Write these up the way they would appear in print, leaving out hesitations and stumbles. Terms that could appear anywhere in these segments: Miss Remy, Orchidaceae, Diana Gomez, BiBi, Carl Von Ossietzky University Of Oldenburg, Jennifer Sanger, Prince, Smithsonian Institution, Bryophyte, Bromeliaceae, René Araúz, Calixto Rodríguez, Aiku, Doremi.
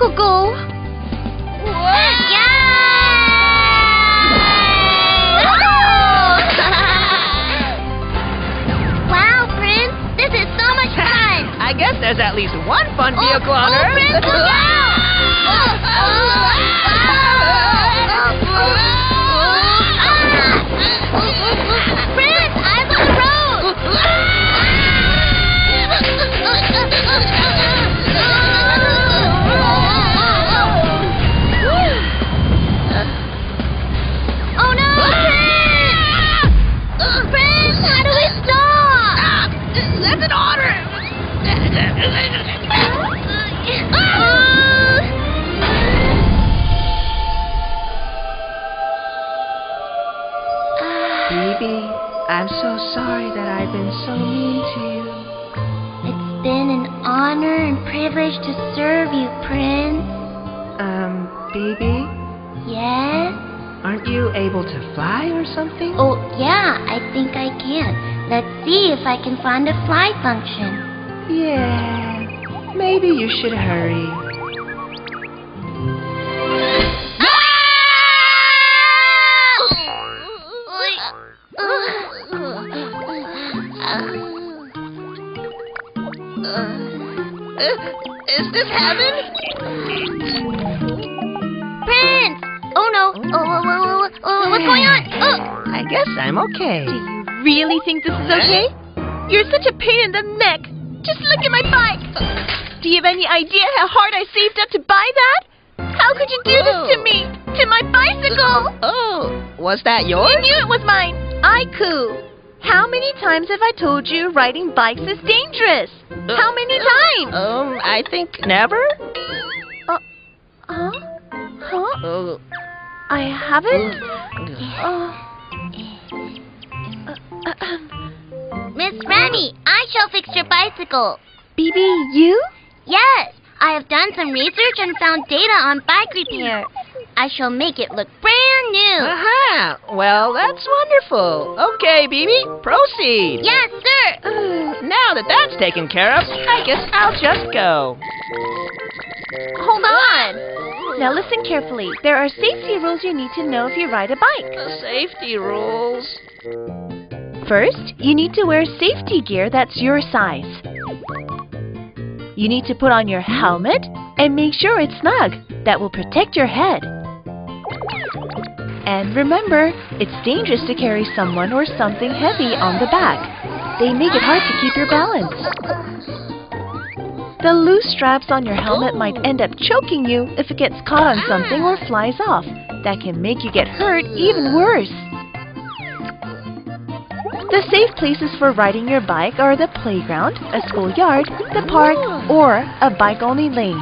Aiku go! Wow, Prince, this is so much fun! I guess there's at least one fun vehicle on Earth! Prince, look out! Prince, I'm on the road! Oh no, Prince! Prince, how do we stop? Stop! That's an order! BiBi, I'm so sorry that I've been so mean to you. It's been an honor and privilege to serve you, Prince. BiBi? Yes? Aren't you able to fly or something? Oh, yeah, I think I can. Let's see if I can find the fly function. Yeah, maybe you should hurry. Is this heaven? Prince! Oh no! Oh, what's going on? Oh. I guess I'm okay. Do you really think this is okay? You're such a pain in the neck. Just look at my bike. Do you have any idea how hard I saved up to buy that? How could you do this to me? To my bicycle! Oh, was that yours? I knew it was mine. Aiku. How many times have I told you riding bikes is dangerous? How many times? I think never. I haven't? Miss Remy, I shall fix your bicycle. BiBi, you? Yes, I have done some research and found data on bike repair. I shall make it look brand new. Aha! Well, that's wonderful. Okay, BiBi, proceed. Yes, sir. Now that that's taken care of, I guess I'll just go. Hold on. Now listen carefully. There are safety rules you need to know if you ride a bike. Safety rules? First, you need to wear safety gear that's your size. You need to put on your helmet and make sure it's snug. That will protect your head. And remember, it's dangerous to carry someone or something heavy on the back. They make it hard to keep your balance. The loose straps on your helmet might end up choking you if it gets caught on something or flies off. That can make you get hurt even worse. The safe places for riding your bike are the playground, a schoolyard, the park, or a bike-only lane.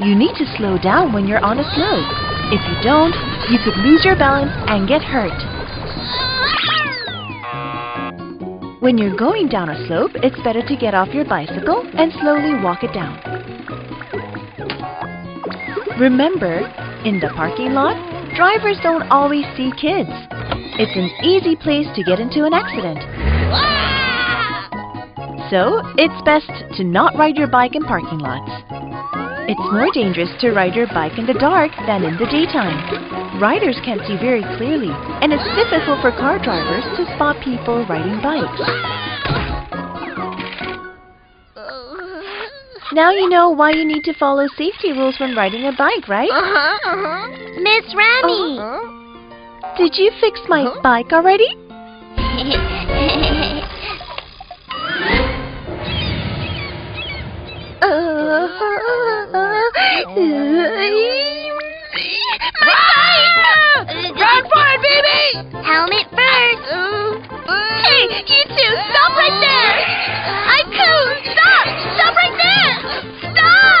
You need to slow down when you're on a slope. If you don't, you could lose your balance and get hurt. When you're going down a slope, it's better to get off your bicycle and slowly walk it down. Remember, in the parking lot, drivers don't always see kids. It's an easy place to get into an accident. So, it's best to not ride your bike in parking lots. It's more dangerous to ride your bike in the dark than in the daytime. Riders can't see very clearly, and it's difficult for car drivers to spot people riding bikes. Now you know why you need to follow safety rules when riding a bike, right? Miss Remy! Did you fix my bike already? Run for it, BiBi! Helmet first! Hey, you two, stop right there! Aiku, stop! Stop right there! Stop!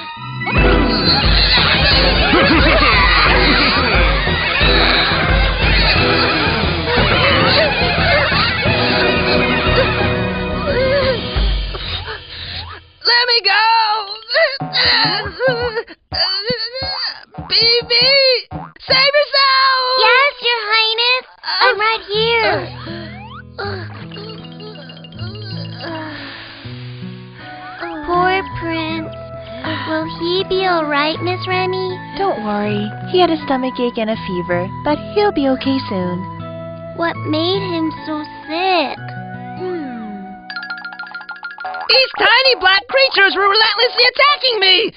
Stomachache and a fever, but he'll be okay soon. What made him so sick? These tiny black creatures were relentlessly attacking me!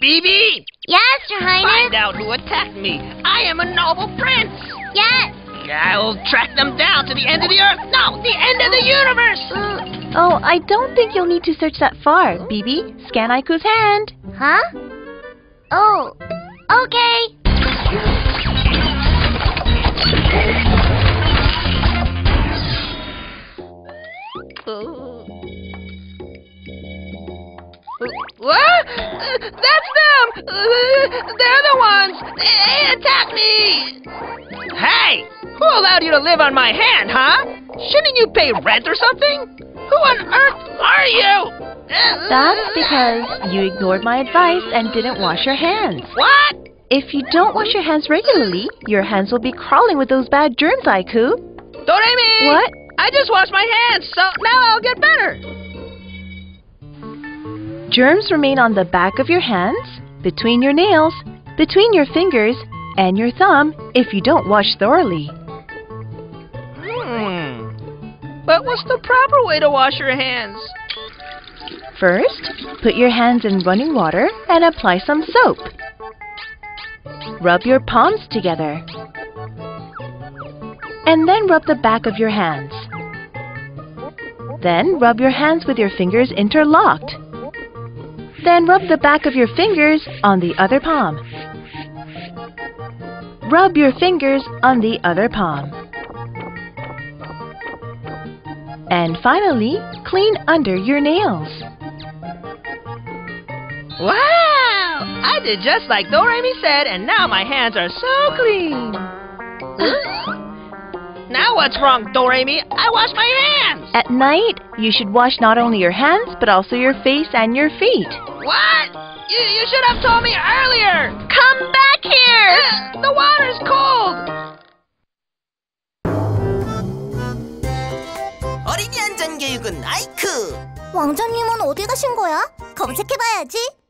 BiBi! Yes, Your Highness? Find out who attacked me. I am a noble prince! Yes! I'll track them down to the end of the earth! No, the end of the universe! Oh, I don't think you'll need to search that far, BiBi. Scan Aiku's hand. Huh? Oh, okay! What? That's them! They're the ones! They attacked me! Hey! Who allowed you to live on my hand, huh? Shouldn't you pay rent or something? Who on earth are you? That's because you ignored my advice and didn't wash your hands. What? If you don't wash your hands regularly, your hands will be crawling with those bad germs, Aiku. Doremi! What? I just washed my hands, so now I'll get better. Germs remain on the back of your hands, between your nails, between your fingers, and your thumb if you don't wash thoroughly. But what's the proper way to wash your hands? First, put your hands in running water and apply some soap. Rub your palms together. And then rub the back of your hands. Then rub your hands with your fingers interlocked. Then rub the back of your fingers on the other palm. Rub your fingers on the other palm. And finally, clean under your nails. Wow! I did just like Doremi said, and now my hands are so clean. Now what's wrong, Doremi? I wash my hands! At night, you should wash not only your hands, but also your face and your feet. What? You should have told me earlier! Come back here! The water's cold! 어린이 안전교육은 아이크! 왕자님은 어디 가신 거야? 검색해봐야지!